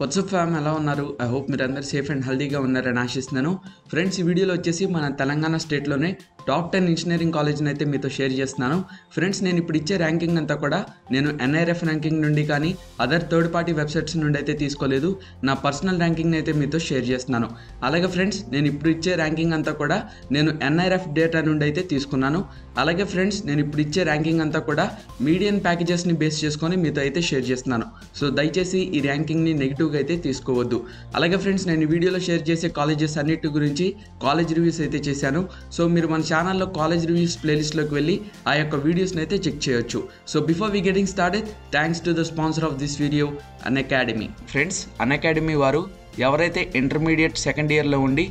WhatsApp fam ela unnaru I hope meerandaru safe and healthy ga unnarani ఆశిస్తున్నాను friends ee video lo vachesi mana telangana state lone top 10 engineering college ni aithe meeto share chestunnanu friends nenu ippudu icche ranking anta kuda nenu NIRF ranking nundi kaani other third party websites nundi aithe teeskoledu na personal ranking ni aithe meeto share chestunnanu alage friends nenu ippudu icche ranking anta kuda nenu NIRF data nundi aithe teeskunnanu alage friends nenu ippudu icche ranking anta kuda median packages ni base cheskoni meeto aithe share chestunnanu so దయచేసి ee ranking ni negative అయితే తీసుకోవద్దు అలాగే friends నేను ఈ వీడియోలో share చేసే colleges అన్నిటి గురించి కాలేజ్ రివ్యూస్ అయితే చేశాను సో మీరు మన ఛానల్లో కాలేజ్ రివ్యూస్ ప్లేలిస్ట్ లోకి వెళ్ళి ఆ యొక్క వీడియోస్ ని అయితే చెక్ చేయొచ్చు so before we getting started thanks to the sponsor of this video Unacademy friends Unacademy వారు ఎవరైతే ఇంటర్మీడియట్ సెకండ్ ఇయర్లో ఉండి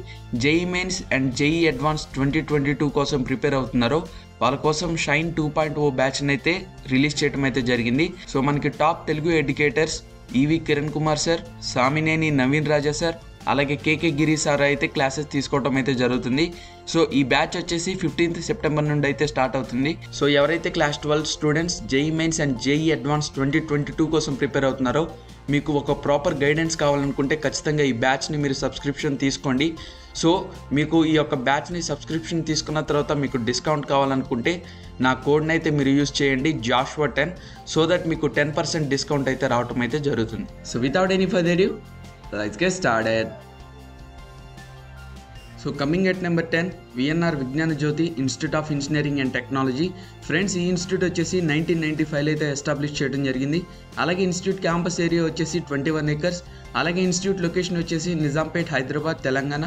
JEE Mains and JEE Advanced 2022 కోసం ప్రిపేర్ అవుతున్నారో వాళ్ళ కోసం షైన్ 2.0 బ్యాచ్ని అయితే రిలీజ్ చేయడం అయితే జరిగింది సో మనకి top Telugu educators EV Kiran Kumar sir Samineni Naveen Raja sir అలాగే కేకే గిరి సార్ అయితే క్లాసెస్ తీసుకోవడం అయితే జరుగుతుంది సో ఈ బ్యాచ్ వచ్చేసి 15th సెప్టెంబర్ నుండి అయితే స్టార్ట్ అవుతుంది సో ఎవరైతే class 12 students JEE Mains and JEE Advanced 2022 కోసం ప్రిపేర్ అవుతున్నారో మీకు ఒక ప్రాపర్ గైడెన్స్ కావాలనుకుంటే ఖచ్చితంగా ఈ బ్యాచ్ని మీరు సబ్స్క్రిప్షన్ తీసుకోండి సో మీకు ఈ యొక్క బ్యాచ్ని సబ్స్క్రిప్షన్ తీసుకున్న తర్వాత మీకు డిస్కౌంట్ కావాలనుకుంటే నా కోడ్ని అయితే మీరు యూజ్ చేయండి joshua10 సో దట్ మీకు 10% డిస్కౌంట్ అయితే రావటం అయితే జరుగుతుంది so without any further due let's get started so coming at number 10 VNR Vignana Jyothi Institute of Engineering and Technology friends ఈ ఇన్స్టిట్యూట్ వచ్చేసి 1995 అయితే ఎస్టాబ్లిష్ చేయడం జరిగింది అలాగే ఇన్స్టిట్యూట్ క్యాంపస్ ఏరియా వచ్చేసి 21 acres అలాగే ఇన్స్టిట్యూట్ లొకేషన్ వచ్చేసి నిజాంపేట్ హైదరాబాద్ తెలంగాణ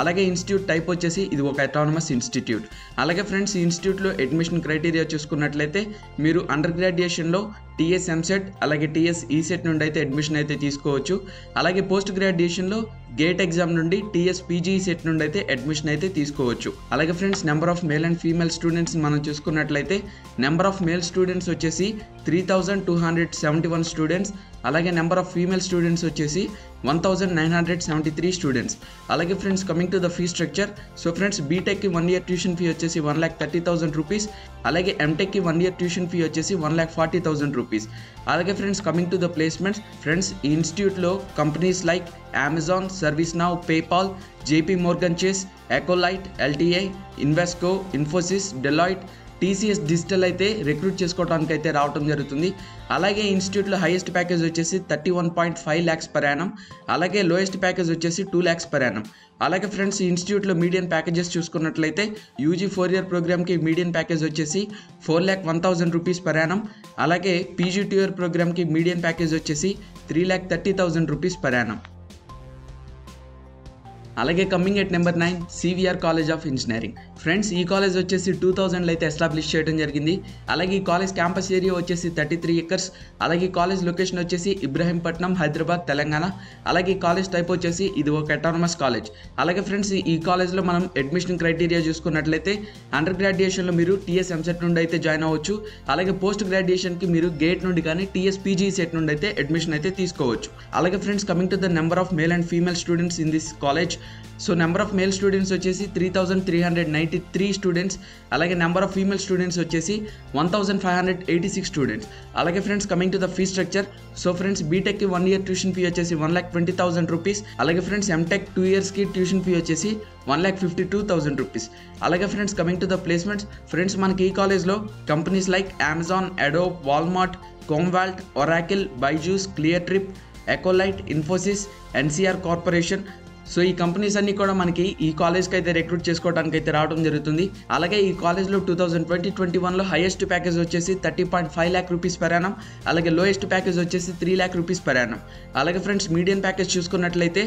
అలాగే ఇన్స్టిట్యూట్ టైప్ వచ్చేసి ఇది ఒక అటానమస్ ఇన్స్టిట్యూట్ అలాగే ఫ్రెండ్స్ ఈ ఇన్స్టిట్యూట్లో అడ్మిషన్ క్రైటీరియా చూసుకున్నట్లయితే మీరు అండర్ గ్రాడ్యుయేషన్లో TS EAMCET అలాగే TS EAMCET నుండి అయితే అడ్మిషన్ అయితే తీసుకోవచ్చు అలాగే పోస్ట్ గ్రాడ్యుయేషన్లో గేట్ ఎగ్జామ్ నుండి TS PGET నుండి అయితే అడ్మిషన్ అయితే తీసుకోవచ్చు అలాగే friends number of male and female students మనం చూసుకున్నట్లయితే నెంబర్ ఆఫ్ మేల్ స్టూడెంట్స్ వచ్చేసి 3271 స్టూడెంట్స్ అలాగే నెంబర్ ఆఫ్ ఫీమేల్ స్టూడెంట్స్ వచ్చేసి 1973 స్టూడెంట్స్ అలాగే friends coming to the fee structure so friends బీటెక్కి 1 year ట్యూషన్ ఫీ వచ్చేసి 1,30,000 రూపీస్ అలాగే ఎంటెక్కి 1 year ట్యూషన్ ఫీ వచ్చేసి 1,40,000 రూపీస్ అలాగే friends coming to the placements friends ఈ ఇన్స్టిట్యూట్లో companies like Amazon, ServiceNow, PayPal, JP Morgan Chase, Ecolite, L&T, Invesco, Infosys, Deloitte, TCS Digital అయితే recruit చేసుకోవడానికి అయితే రావడం జరుగుతుంది అలాగే ఇన్స్టిట్యూట్లో హైయెస్ట్ ప్యాకేజ్ వచ్చేసి 31.5 lakhs per annum అలాగే లోయెస్ట్ ప్యాకేజ్ వచ్చేసి 2 lakhs per annum అలాగే ఫ్రెండ్స్ ఈ ఇన్స్టిట్యూట్లో మీడియన్ ప్యాకేజెస్ చూసుకున్నట్లయితే యూజీ 4 year ప్రోగ్రామ్కి మీడియన్ ప్యాకేజ్ వచ్చేసి 4,01,000 రూపీస్ పర్ యానం అలాగే పీజీ 2 year ప్రోగ్రామ్కి మీడియన్ ప్యాకేజ్ వచ్చేసి 3,30,000 రూపీస్ పర్ యానం అలాగే coming at number 9 CVR college of engineering friends ఈ కాలేజ్ వచ్చేసి 2000లో అయితే ఎస్టాబ్లిష్ చేయడం జరిగింది అలాగే ఈ కాలేజ్ క్యాంపస్ ఏరియా వచ్చేసి 33 acres అలాగే కాలేజ్ లొకేషన్ వచ్చేసి ఇబ్రహీంపట్నం హైదరాబాద్ తెలంగాణ అలాగే కాలేజ్ టైప్ వచ్చేసి ఇది ఒక అటానమస్ కాలేజ్ అలాగే ఫ్రెండ్స్ ఈ కాలేజ్లో మనం అడ్మిషన్ క్రైటీరియా చూసుకున్నట్లయితే అండర్ గ్రాడ్యుయేషన్లో మీరు TS EAMCET నుండి అయితే జాయిన్ అవ్వచ్చు అలాగే పోస్ట్ గ్రాడ్యుయేషన్కి మీరు గేట్ నుండి కానీ TS PGET నుండి అయితే అడ్మిషన్ అయితే తీసుకోవచ్చు అలాగే friends coming to the number of male and female students in this college so number of male students వచ్చేసి 3,393 స్టూడెంట్స్ అలాగే నెంబర్ ఆఫ్ ఫీమేల్ స్టూడెంట్స్ వచ్చేసి 1,586 స్టూడెంట్స్ అలాగే friends coming to the fee structure so friends బీటెక్కి 1 year tuition fee వచ్చేసి 1,20,000 rupees అలాగే friends MTech 2 yearsకి tuition fee వచ్చేసి 1,52,000 rupees అలాగే friends coming to the placements friends మనకి ఈ కాలేజ్లో companies like Amazon, Adobe, Walmart, Conwalt, Oracle, Byju's, ClearTrip, Ecolite, Infosys, NCR Corporation so ఈ కంపెనీస్ అన్నీ కూడా మనకి ఈ కాలేజ్కి అయితే రిక్రూట్ చేసుకోవడానికి అయితే రావడం జరుగుతుంది అలాగే ఈ కాలేజ్లో 2020-21లో హైయెస్ట్ ప్యాకేజ్ వచ్చేసి 30.5 lakh rupees పర్ యానం అలాగే లోయెస్ట్ ప్యాకేజ్ వచ్చేసి 3 lakh rupees పర్ యానం అలాగే ఫ్రెండ్స్ మీడియన్ ప్యాకేజ్ చూసుకున్నట్లయితే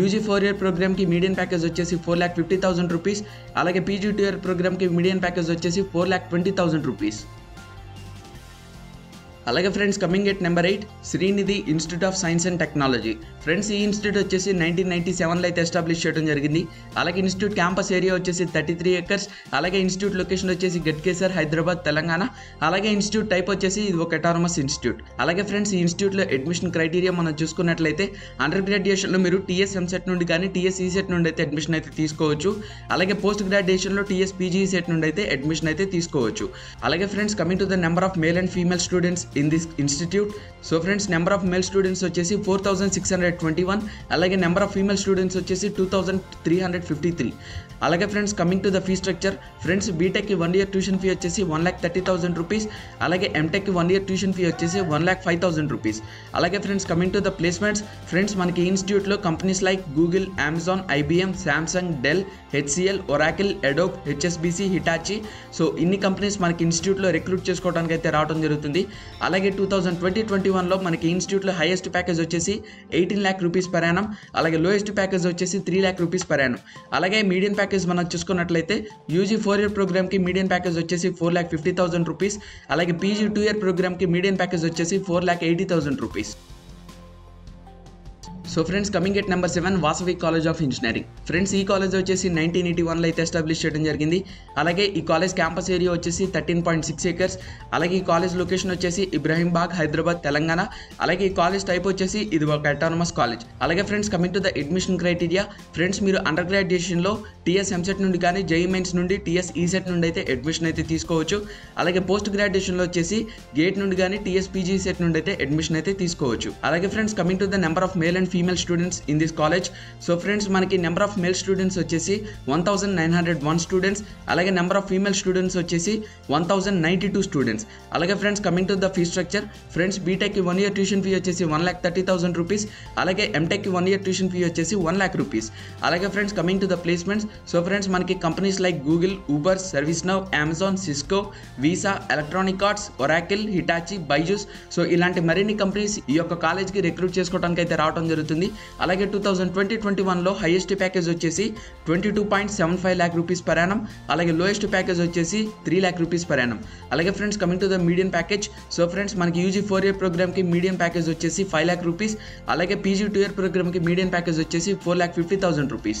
యూజీ 4 year ప్రోగ్రామ్కి మీడియన్ ప్యాకేజ్ వచ్చేసి 4,50,000 రూపీస్ అలాగే పీజీ 2 year ప్రోగ్రామ్కి మీడియన్ ప్యాకేజ్ వచ్చేసి 4,20,000 రూపీస్ అలాగే friends coming at number 8 Sreenidhi institute of science and technology friends ఈ ఇన్స్టిట్యూట్ వచ్చేసి 1997లో అయితే ఎస్టాబ్లిష్ చేయడం జరిగింది అలాగే ఇన్స్టిట్యూట్ క్యాంపస్ ఏరియా వచ్చేసి 33 acres అలాగే ఇన్స్టిట్యూట్ లొకేషన్ వచ్చేసి గట్కేసర్ హైదరాబాద్ తెలంగాణ అలాగే ఇన్స్టిట్యూట్ టైప్ వచ్చేసి ఇది ఒక అటానమస్ ఇన్స్టిట్యూట్ అలాగే ఫ్రెండ్స్ ఈ ఇన్స్టిట్యూట్లో అడ్మిషన్ క్రైటీరియా మనం చూసుకున్నట్లయితే అండర్ గ్రాడ్యుయేషన్లో మీరు TS EAMCET నుండి కానీ TS EAMCET నుండి అయితే అడ్మిషన్ అయితే తీసుకోవచ్చు అలాగే పోస్ట్ గ్రాడ్యుయేషన్లో TS PGET నుండి అయితే అడ్మిషన్ అయితే తీసుకోవచ్చు అలాగే friends coming to the number of male and female students in this institute. So friends, number of male students వచ్చేసి 4621, అలాగే number of female students వచ్చేసి 2353. అలాగే friends, coming to the fee structure, friends, B.Tech కి 1 year tuition fee వచ్చేసి 1,30,000 rupees, అలాగే M.Tech కి 1 year tuition fee వచ్చేసి 1,05,000 rupees. అలాగే friends, coming to the placements, friends మనకి institute లో companies like Google, Amazon, IBM, Samsung, Dell, HCL, Oracle, Adobe, HSBC, Hitachi, so ఇన్ని companies మనకి ఇన్స్టిట్యూట్ లో రిక్రూట్ చేసుకోవడానికి అయితే రావడం జరుగుతుంది. అలాగే 2020-21 లో మనకి ఇన్స్టిట్యూట్ లో హైయెస్ట్ ప్యాకేజ్ వచ్చేసి 18 lakh rupees per annum, అలాగే లోయెస్ట్ ప్యాకేజ్ వచ్చేసి 3 lakh rupees per annum. అలాగే మీడియం ప్యాకేజ్ మనం చూసుకున్నట్లయితే యూజీ 4 year ప్రోగ్రామ్ కి మీడియం ప్యాకేజ్ వచ్చేసి 4,50,000 rupees, అలాగే పీజీ 2 year ప్రోగ్రామ్ కి మీడియం ప్యాకేజ్ వచ్చేసి 4,80,000 rupees. So friends, coming at number 7, Vasavi college of engineering. Friends, ఈ కాలేజ్ వచ్చేసి 1981లో అయితే ఎస్టాబ్లిష్ చేయడం జరిగింది. అలాగే ఈ కాలేజ్ క్యాంపస్ ఏరియా వచ్చేసి 13.6 acres. అలాగే ఈ కాలేజ్ లొకేషన్ వచ్చేసి ఇబ్రహీంబాగ్, హైదరాబాద్, తెలంగాణ. అలాగే ఈ కాలేజ్ టైప్ వచ్చేసి ఇది ఒక అటానమస్ కాలేజ్. అలాగే friends, coming to the admission criteria, friends మీరు అండర్ గ్రాడ్యుయేషన్లో టీఎస్ ఎంసెట్ నుండి కానీ JEE Mains నుండి TS EAMCET నుండి అయితే అడ్మిషన్ అయితే తీసుకోవచ్చు. అలాగే పోస్ట్ గ్రాడ్యుయేషన్లో వచ్చేసి గేట్ నుండి కానీ TS PGET నుండి అయితే అడ్మిషన్ అయితే తీసుకోవచ్చు. అలాగే friends, coming to the number of male and female students in this college. So friends, manaki number of male students vachesi 1901 students, alage number of female students vachesi 1092 students. Alage friends, coming to the fee structure, friends B.Tech ki 1 year tuition fee vachesi 1,30,000 rupees, alage M.Tech ki 1 year tuition fee vachesi 1 lakh rupees. Alage friends, coming to the placements, so friends manaki companies like Google, Uber, ServiceNow, Amazon, Cisco, Visa, Electronic Arts, Oracle, Hitachi, Byju's, so ilanti marini companies ee yokka college ki recruit cheskodaniki aithe raavadam జరుగుతుంది. అలాగే 2020-21 లో highest package వచ్చేసి 22.75 lakh rupees per annum, అలాగే lowest package వచ్చేసి 3 lakh rupees per annum. అలాగే friends, coming to the medium package, so friends మనకి UG 4 year program కి medium package వచ్చేసి 5 lakh rupees, అలాగే పీజీ 2 year ప్రోగ్రామ్ కి మీడియం ప్యాకేజ్ వచ్చేసి 4,50,000 rupees.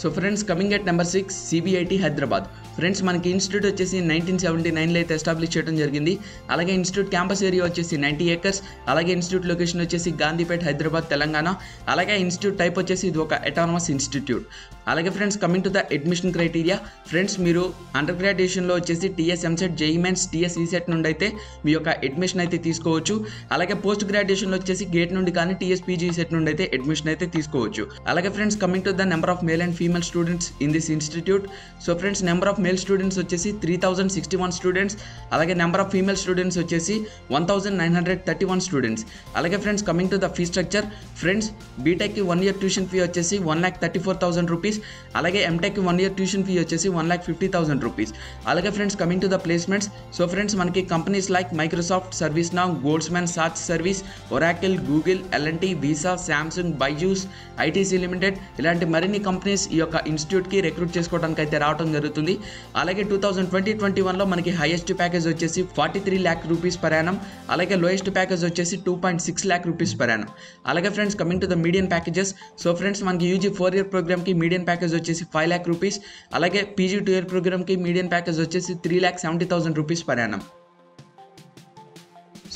So friends, coming at number 6, CBIT Hyderabad. Friends మనకి institute వచ్చేసి 1979లో అయితే ఎస్టాబ్లిష్ చేయడం జరిగింది. అలాగే ఇన్స్టిట్యూట్ క్యాంపస్ ఏరియా వచ్చేసి 90 acres, అలాగే ఇన్స్టిట్యూట్ లొకేషన్ వచ్చేసి గాంధీపేట్, హైదరాబాద్, తెలంగాణ. అలాగే ఇన్స్టిట్యూట్ టైప్ వచ్చేసి ఇది ఒక అటానమస్ ఇన్స్టిట్యూట్. అలాగే friends, coming to the admission criteria, friends మీరు అండర్ గ్రాడ్యుయేషన్లో వచ్చేసి TS EAMCET, JEE Mains, TS EAMCET నుండి అయితే మీ యొక్క అడ్మిషన్ అయితే తీసుకోవచ్చు. అలాగే పోస్ట్ గ్రాడ్యుయేషన్లో వచ్చేసి గేట్ నుండి కానీ TS PGET నుండి అయితే అడ్మిషన్ అయితే తీసుకోవచ్చు. అలాగే friends, coming to the number of male and female students in this institute, so friends number of male students వచ్చేసి 3,061 స్టూడెంట్స్, అలాగే నెంబర్ ఆఫ్ ఫీమేల్ స్టూడెంట్స్ వచ్చేసి 1,931 స్టూడెంట్స్. అలాగే friends, coming to the fee structure, friends బీటెక్కి 1 year tuition fee వచ్చేసి 1,34,000 rupees, అలాగే ఎంటెక్కి 1 year tuition fee వచ్చేసి 1,50,000 rupees. అలాగే friends, coming to the placements, so friends మనకి companies like Microsoft, ServiceNow, Goldman సాట్స్ service, Oracle, Google, L&T, Visa, Samsung, Byju's, ITC limited, ఇలాంటి మరిన్ని companies ఈ యొక్క ఇన్స్టిట్యూట్కి రిక్రూట్ చేసుకోవడానికి అయితే రావడం జరుగుతుంది. అలాగే 2020-21లో మనకి హైయెస్ట్ ప్యాకేజ్ వచ్చేసి 43 lakh rupees per annum, అలాగే లోయెస్ట్ ప్యాకేజ్ వచ్చేసి 2.6 lakh rupees per annum. అలాగే friends, coming to the medium packages, so friends మనకి యూజీ 4 year ప్రోగ్రామ్కి మీడియం ప్యాకేజ్ వచ్చేసి 5 lakh rupees, అలాగే పీజీ 2 year ప్రోగ్రామ్కి మీడియం ప్యాకేజ్ వచ్చేసి 3,70,000 rupees per annum.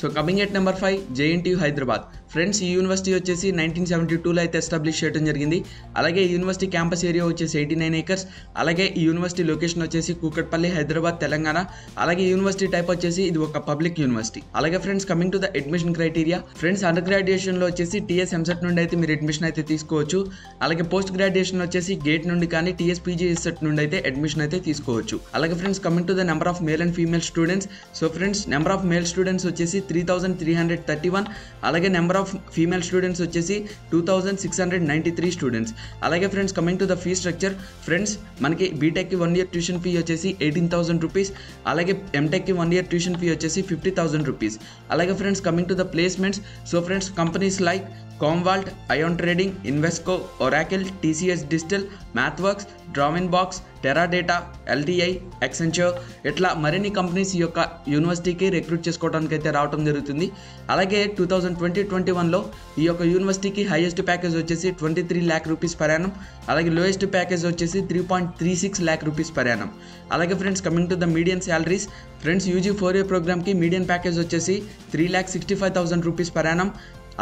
So coming at number 5, JNTU Hyderabad. Friends, ఈ university వచ్చేసి 1972లో అయితే ఎస్టాబ్లిష్ చేయడం జరిగింది. అలాగే ఈ యూనివర్సిటీ క్యాంపస్ ఏరియా వచ్చేసి 89 acres, అలాగే ఈ యూనివర్సిటీ లొకేషన్ వచ్చేసి కూకట్పల్లి, హైదరాబాద్, తెలంగాణ. అలాగే యూనివర్సిటీ టైప్ వచ్చేసి ఇది ఒక పబ్లిక్ యూనివర్సిటీ. అలాగే friends, coming to the admission criteria, friends under గ్రాడ్యుయేషన్లో వచ్చేసి TS ఎంసెట్ నుండి అయితే మీరు అడ్మిషన్ అయితే తీసుకోవచ్చు. అలాగే పోస్ట్ గ్రాడ్యుయేషన్ వచ్చేసి గేట్ నుండి కానీ TS PGET నుండి అయితే అడ్మిషన్ అయితే తీసుకోవచ్చు. అలాగే friends, coming to the number of male and female students, so friends number of male students వచ్చేసి 3,331, అలాగే నెంబర్ ఆఫ్ ఫీమేల్ స్టూడెంట్స్ వచ్చేసి 2,693 స్టూడెంట్స్. అలాగే friends, coming to the fee structure, friends మనకి బీటెక్కి 1 year ట్యూషన్ ఫీ వచ్చేసి 18,000 rupees, అలాగే ఎంటెక్కి 1 year tuition fee వచ్చేసి 50,000 rupees. అలాగే friends, coming to the placements, so friends companies like Conwalt, Ion Trading, Invesco, Oracle, TCS Digital, MathWorks, Drawinbox, Teradata, LTI, Accenture, ఇట్లా మరిన్ని companies ఈ యొక్క యూనివర్సిటీకి రిక్రూట్ చేసుకోవడానికి అయితే రావడం జరుగుతుంది. అలాగే 2020-21లో ఈ యొక్క యూనివర్సిటీకి హైయెస్ట్ ప్యాకేజ్ వచ్చేసి 23 lakh rupees per annum, అలాగే లోయెస్ట్ ప్యాకేజ్ వచ్చేసి 3.36 lakh rupees per annum. అలాగే friends, coming to the medium salaries, friends UG 4 year ప్రోగ్రామ్కి మీడియం ప్యాకేజ్ వచ్చేసి 3,65,000 rupees per annum,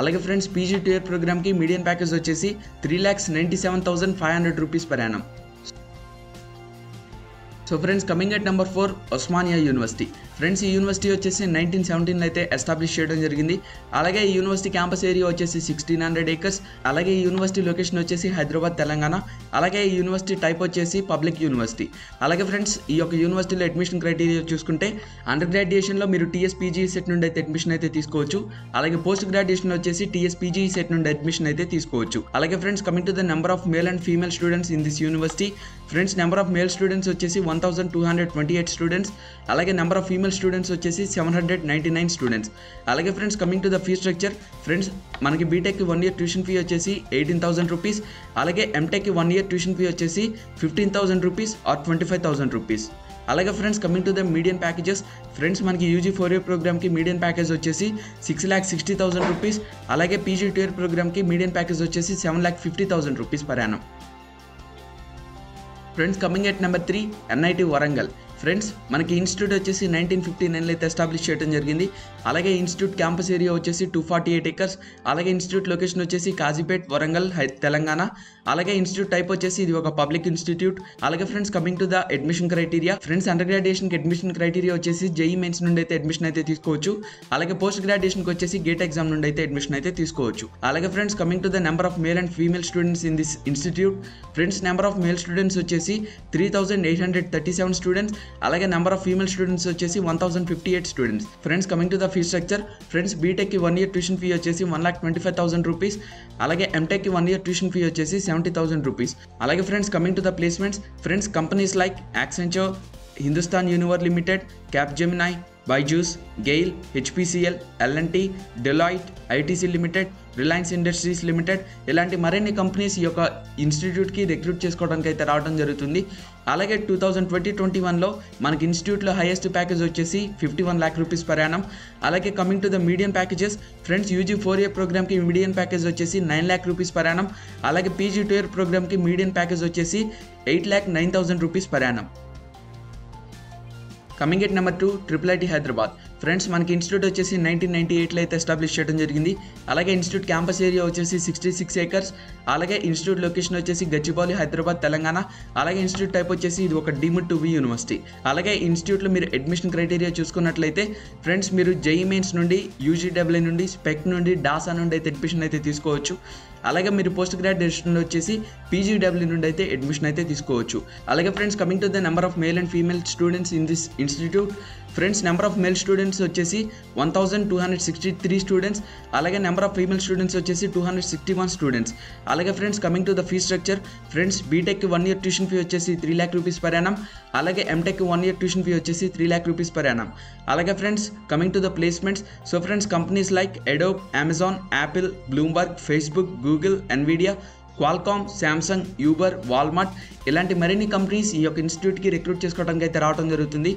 అలాగే ఫ్రెండ్స్ పీజీ 2 year ప్రోగ్రామ్కి మీడియం ప్యాకేజ్ వచ్చేసి 3,97,500 rupees per annum. So friends, coming at number 4 Osmania university. Friends, ఈ university వచ్చేసి 1917 అయితే establish చేయడం జరిగింది. అలాగే ఈ యూనివర్సిటీ క్యాంపస్ ఏరియా వచ్చేసి 1600 acres. అలాగే ఈ యూనివర్సిటీ లొకేషన్ వచ్చేసి హైదరాబాద్, తెలంగాణ. అలాగే ఈ యూనివర్సిటీ టైప్ వచ్చేసి పబ్లిక్ యూనివర్సిటీ. అలాగే ఫ్రెండ్స్, ఈ యొక్క యూనివర్సిటీలో అడ్మిషన్ క్రైటీరియా చూసుకుంటే అండర్ గ్రాడ్యుయేషన్లో మీరు టీఎస్ పీజీఈ సెట్ నుండి అయితే అడ్మిషన్ అయితే తీసుకోవచ్చు. అలాగే పోస్ట్ గ్రాడ్యుయేషన్ వచ్చేసి టీఎస్ పీజీఈ సెట్ నుండి అడ్మిషన్ అయితే తీసుకోవచ్చు. అలాగే friends, coming to the number of male and female students in this university. Friends, number of male students వచ్చేసి 1228 స్టూడెంట్స్. అలాగే నెంబర్ ఆఫ్ ఫీమేల్ స్టూడెంట్స్ వచ్చేసి 799 స్టూడెంట్స్. అలాగే friends, coming to the fee structure. Friends, మనకి బీటెక్కి 1 year tuition fee వచ్చేసి 18,000 rupees. అలాగే ఎంటెక్కి 1 year tuition fee వచ్చేసి 15,000 rupees or 25,000 rupees. అలాగే friends, coming to the median packages. Friends, మనకి యూజీ 4 year ప్రోగ్రామ్కి మీడియన్ ప్యాకేజ్ వచ్చేసి 6,60,000 rupees. అలాగే పీజీ 2 year ప్రోగ్రామ్కి మీడియన్ ప్యాకేజ్ వచ్చేసి 7,50,000 rupees per annum. Friends, coming at number 3 NIT Warangal. Friends, మనకి institute వచ్చేసి 1959 అయితే ఎస్టాబ్లిష్ చేయడం జరిగింది. అలాగే ఇన్స్టిట్యూట్ క్యాంపస్ ఏరియా వచ్చేసి 248 acres. అలాగే ఇన్స్టిట్యూట్ లొకేషన్ వచ్చేసి కాజీపేట్, వరంగల్, తెలంగాణ. అలాగే ఇన్స్టిట్యూట్ టైప్ వచ్చేసి ఇది ఒక పబ్లిక్ ఇన్స్టిట్యూట్. అలాగే friends, coming to the admission criteria. Friends, under గ్రాడ్యుయేషన్కి అడ్మిషన్ క్రైటీరియా వచ్చేసి జేఈ మెయిన్స్ నుండి అయితే అడ్మిషన్ అయితే తీసుకోవచ్చు. అలాగే పోస్ట్ గ్రాడ్యుయేషన్కి వచ్చేసి గేట్ ఎగ్జామ్ నుండి అయితే అడ్మిషన్ అయితే తీసుకోవచ్చు. అలాగే friends, coming to the number of male and female students in this institute. Friends, number of male students వచ్చేసి 3,837 స్టూడెంట్స్. అలాగే నెంబర్ ఆఫ్ ఫీమేల్ స్టూడెంట్స్ వచ్చేసి 1,058 students. Friends, coming to the fee structure. Friends, బీటెక్కి 1 year tuition fee వచ్చేసి 1,25,000 rupees. అలాగే ఎంటెక్కి 1 year tuition fee వచ్చేసి 70,000 rupees. అలాగే friends, coming to the placements. Friends, companies like Accenture, Hindustan Unilever limited, Capgemini, Byju's, GAIL, HPCL, L&T, Deloitte, ITC limited, Reliance Industries limited, ఇలాంటి మరిన్ని companies ఈ యొక్క ఇన్స్టిట్యూట్కి రిక్రూట్ చేసుకోవడానికి అయితే రావడం జరుగుతుంది. అలాగే 2020-21లో మనకి ఇన్స్టిట్యూట్లో హైయెస్ట్ ప్యాకేజ్ వచ్చేసి 51 lakh rupees per annum. అలాగే coming to the medium packages. Friends, UG 4 year ప్రోగ్రామ్కి మీడియం ప్యాకేజ్ వచ్చేసి 9 lakh rupees per annum. అలాగే పీజీ 2 year ప్రోగ్రామ్కి మీడియం ప్యాకేజ్ వచ్చేసి 8,09,000 rupees per annum. Coming at number 2 triple IT Hyderabad. Friends, మనకి institute వచ్చేసి 1998 అయితే establish చేయడం జరిగింది. అలాగే ఇన్స్టిట్యూట్ క్యాంపస్ ఏరియా వచ్చేసి 66 acres. అలాగే ఇన్స్టిట్యూట్ లొకేషన్ వచ్చేసి గచ్చిబౌలి, హైదరాబాద్, తెలంగాణ. అలాగే ఇన్స్టిట్యూట్ టైప్ వచ్చేసి ఇది ఒక డీమ్డ్ టు బి యూనివర్సిటీ. అలాగే ఇన్స్టిట్యూట్లో మీరు అడ్మిషన్ క్రైటీరియా చూసుకున్నట్లయితే ఫ్రెండ్స్, మీరు జేఈ మెయిన్స్ నుండి, యూజీడబ్ల్యూ నుండి, స్పెక్ నుండి, డాసా నుండి అయితే అడ్మిషన్ అయితే తీసుకోవచ్చు. అలాగే మీరు పోస్ట్ గ్రాడ్యుయేషన్ వచ్చేసి పీజీడబ్ల్యూ నుండి అయితే అడ్మిషన్ అయితే తీసుకోవచ్చు. అలాగే friends, coming to the number of male and female students in this institute. Friends, number of male students వచ్చేసి 1,263 స్టూడెంట్స్. అలాగే నెంబర్ ఆఫ్ ఫీమేల్ స్టూడెంట్స్ వచ్చేసి 261 స్టూడెంట్స్. అలాగే friends, coming to the fee structure. Friends, బీటెక్కి 1 year tuition fee వచ్చేసి 3 lakh rupees per annum. అలాగే ఎంటెక్కి 1 year tuition fee వచ్చేసి 3 lakh rupees per annum. అలాగే friends, coming to the placements. So friends, companies like Adobe, Amazon, Apple, Bloomberg, Facebook, Google, Nvidia, Qualcomm, Samsung, Uber, Walmart, ఇలాంటి మరిన్ని companies ఈ యొక్క ఇన్స్టిట్యూట్కి recruit చేసుకోవడానికి అయితే రావడం జరుగుతుంది.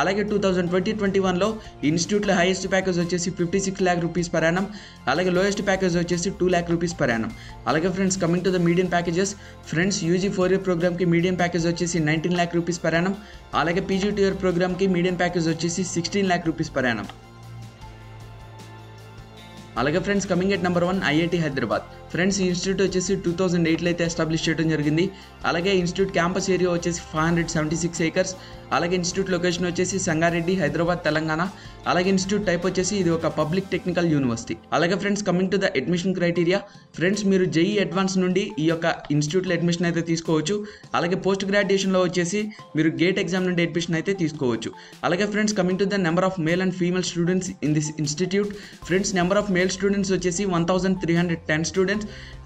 అలాగే 2020-21లో ఇన్స్టిట్యూట్లో హైయెస్ట్ ప్యాకేజ్ వచ్చేసి 56 lakh rupees per annum. అలాగే లోయెస్ట్ ప్యాకేజ్ వచ్చేసి 2 lakh rupees per annum. అలాగే friends, coming to the medium packages. Friends, UG 4 year ప్రోగ్రామ్కి మీడియం ప్యాకేజ్ వచ్చేసి 19 lakh rupees per annum. అలాగే పీజీ 2 year ప్రోగ్రామ్కి మీడియం ప్యాకేజ్ వచ్చేసి 16 lakh rupees per annum. అలాగే friends, coming at number 1 IIT Hyderabad. Friends, institute వచ్చేసి 2008 అయితే establish చేయడం జరిగింది. అలాగే ఇన్స్టిట్యూట్ క్యాంపస్ ఏరియా వచ్చేసి 576 acres. అలాగే ఇన్స్టిట్యూట్ లొకేషన్ వచ్చేసి సంగారెడ్డి, హైదరాబాద్, తెలంగాణ. అలాగే ఇన్స్టిట్యూట్ టైప్ వచ్చేసి ఇది ఒక పబ్లిక్ టెక్నికల్ యూనివర్సిటీ. అలాగే friends, coming to the admission criteria. Friends, మీరు జేఈ అడ్వాన్స్ నుండి ఈ యొక్క ఇన్స్టిట్యూట్లో అడ్మిషన్ అయితే తీసుకోవచ్చు. అలాగే పోస్ట్ గ్రాడ్యుయేషన్లో వచ్చేసి మీరు గేట్ ఎగ్జామ్ నుండి అడ్మిషన్ అయితే తీసుకోవచ్చు. అలాగే friends, coming to the number of male and female students in this institute. Friends, number of male students వచ్చేసి 1,310 స్టూడెంట్స్.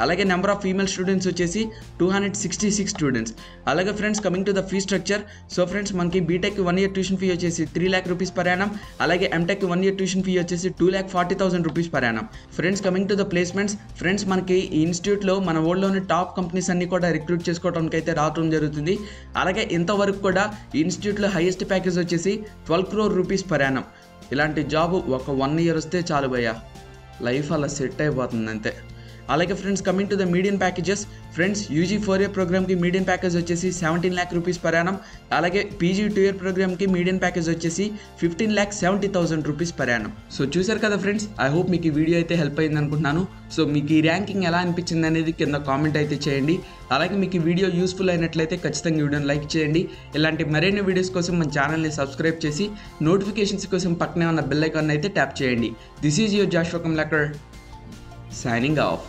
అలాగే నెంబర్ ఆఫ్ ఫీమేల్ స్టూడెంట్స్ వచ్చేసి 266 స్టూడెంట్స్. అలాగే friends, coming to the fee structure. So friends, మనకి BTech 1 year tuition fee వచ్చేసి 3 lakh rupees per annum. అలాగే MTech 1 year tuition fee వచ్చేసి 2,40,000 rupees per annum. Friends, coming to the placements. Friends, మనకి ఈ ఇన్స్టిట్యూట్లో మన వరల్డ్లోని టాప్ కంపెనీస్ అన్ని కూడా రిక్రూట్ చేసుకోవడానికి అయితే రావడం జరుగుతుంది. అలాగే ఇంతవరకు కూడా ఈ ఇన్స్టిట్యూట్లో హైయెస్ట్ ప్యాకేజ్ వచ్చేసి 12 crore rupees per annum. ఇలాంటి జాబ్ ఒక 1 year వస్తే చాలు భయ్యా, లైఫ్ అలా సెట్ అయిపోతుంది అంతే. అలాగే friends coming to the median packages friends UG 4 year ప్రోగ్రామ్కి మీడియన్ ప్యాకేజ్ వచ్చేసి 17 lakh rupees per annum, అలాగే పీజీ 2 year ప్రోగ్రామ్కి మీడియన్ ప్యాకేజ్ వచ్చేసి 15 lakh 70,000 rupees per annum. So చూసారు కదా ఫ్రెండ్స్, ఐ హోప్ మీకు ఈ వీడియో అయితే హెల్ప్ అయింది అనుకుంటున్నాను. సో మీకు ఈ ర్యాంకింగ్ ఎలా అనిపించింది అనేది కింద కామెంట్ అయితే చేయండి. అలాగే మీకు ఈ వీడియో యూస్ఫుల్ అయినట్లయితే ఖచ్చితంగా వీడియోని లైక్ చేయండి. ఇలాంటి మరిన్ని వీడియోస్ కోసం మన ఛానల్ని సబ్స్క్రైబ్ చేసి నోటిఫికేషన్స్ కోసం పక్కనే ఉన్న బెల్ ఐకాన్ అయితే ట్యాప్ చేయండి. This is your Josh Kamlakar signing of.